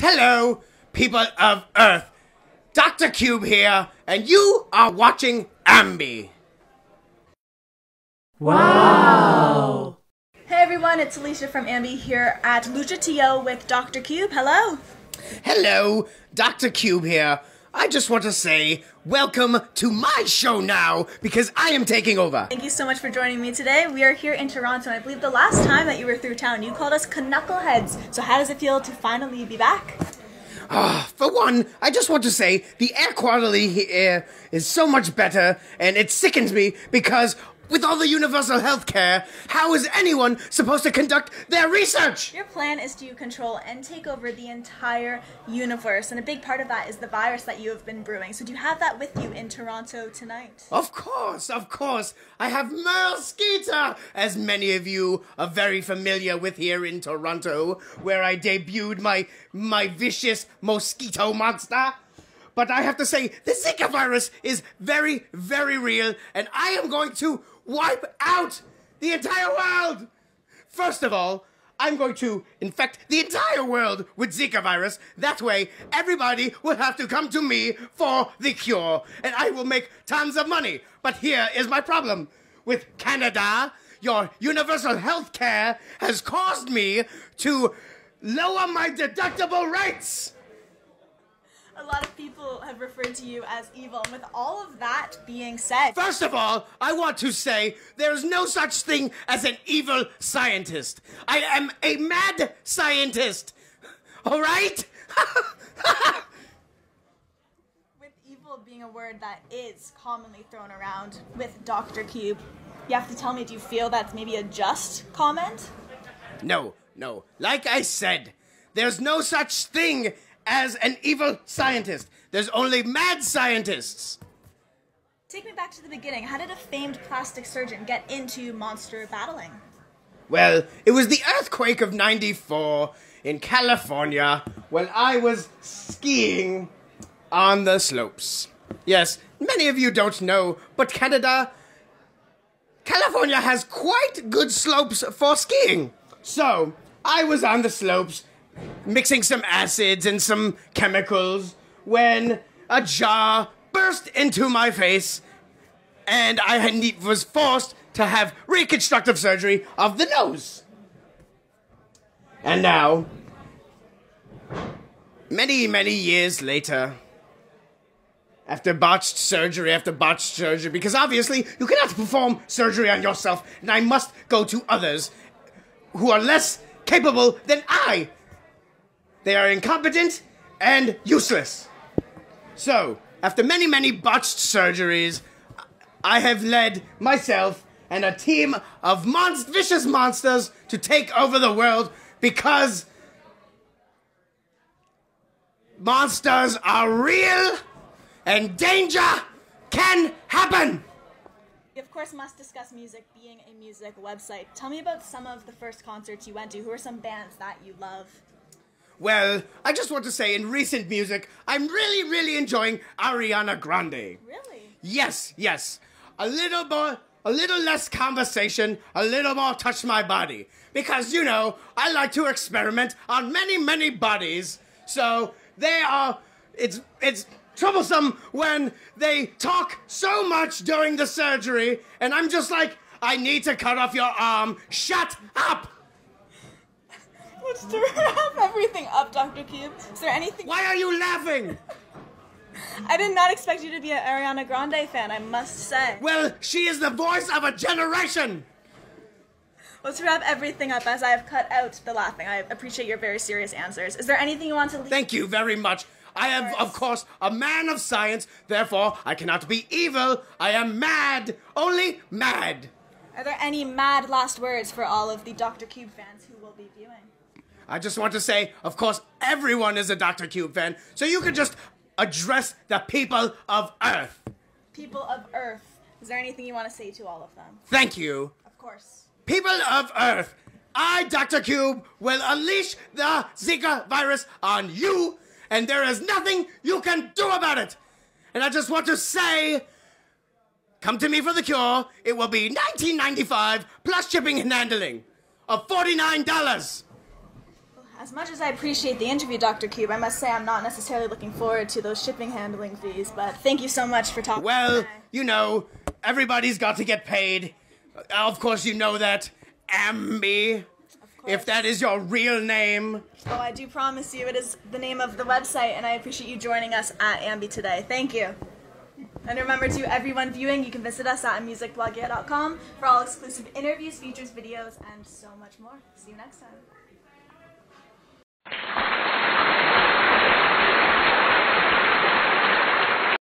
Hello, people of Earth. Dr. Cube here, and you are watching AMBY. Wow! Hey everyone, it's Alicia from AMBY here at LuchaTO with Dr. Cube. Hello! Hello, Dr. Cube here. I just want to say welcome to my show now, because I am taking over. Thank you so much for joining me today. We are here in Toronto, and I believe the last time that you were through town, you called us knuckleheads. So how does it feel to finally be back? For one, I just want to say the air quality here is so much better, and it sickens me because with all the universal health care, how is anyone supposed to conduct their research? Your plan is to control and take over the entire universe, and a big part of that is the virus that you have been brewing. So do you have that with you in Toronto tonight? Of course, I have Merle Skeeter, as many of you are very familiar with here in Toronto, where I debuted my vicious mosquito monster. But I have to say, the Zika virus is very, very real, and I am going to wipe out the entire world! First of all, I'm going to infect the entire world with Zika virus. That way, everybody will have to come to me for the cure, and I will make tons of money. But here is my problem. With Canada, your universal health care has caused me to lower my deductible rates! A lot of people have referred to you as evil, and with all of that being said... First of all, I want to say there's no such thing as an evil scientist. I am a mad scientist, all right? With evil being a word that is commonly thrown around with Dr. Cube, you have to tell me, do you feel that's maybe a just comment? No. Like I said, there's no such thing as an evil scientist. There's only mad scientists. Take me back to the beginning. How did a famed plastic surgeon get into monster battling? Well, it was the earthquake of '94 in California when I was skiing on the slopes. Yes, many of you don't know, but California has quite good slopes for skiing. So, I was on the slopes mixing some acids and some chemicals when a jar burst into my face and I was forced to have reconstructive surgery of the nose. And now, many, many years later, after botched surgery, because obviously you cannot perform surgery on yourself, and I must go to others who are less capable than I. They are incompetent and useless. So, after many, many botched surgeries, I have led myself and a team of vicious monsters to take over the world because monsters are real and danger can happen. We, of course, must discuss music, being a music website. Tell me about some of the first concerts you went to. Who are some bands that you love? Well, I just want to say, in recent music, I'm really, really enjoying Ariana Grande. Really? Yes. A little less conversation, a little more touch my body. Because, you know, I like to experiment on many, many bodies. So, it's troublesome when they talk so much during the surgery, and I'm just like, I need to cut off your arm. Shut up! Let's wrap everything up, Dr. Cube. Is there anything... Why are you laughing? I did not expect you to be an Ariana Grande fan, I must say. Well, she is the voice of a generation! Let's wrap everything up, as I have cut out the laughing. I appreciate your very serious answers. Is there anything you want to leave? Thank you very much. I am, of course, a man of science. Therefore, I cannot be evil. I am mad. Only mad. Are there any mad last words for all of the Dr. Cube fans who will be viewing? I just want to say, of course, everyone is a Dr. Cube fan, so you can just address the people of Earth. People of Earth. Is there anything you want to say to all of them? Thank you. Of course. People of Earth, I, Dr. Cube, will unleash the Zika virus on you, and there is nothing you can do about it. And I just want to say, come to me for the cure. It will be $19.95 plus shipping and handling of $49. As much as I appreciate the interview, Dr. Cube, I must say I'm not necessarily looking forward to those shipping handling fees, but thank you so much for talking. Well, you know, everybody's got to get paid. Of course you know that, AMBY, if that is your real name. Oh, I do promise you it is the name of the website, and I appreciate you joining us at AMBY today. Thank you. And remember to everyone viewing, you can visit us at musicblogger.com for all exclusive interviews, features, videos, and so much more. See you next time.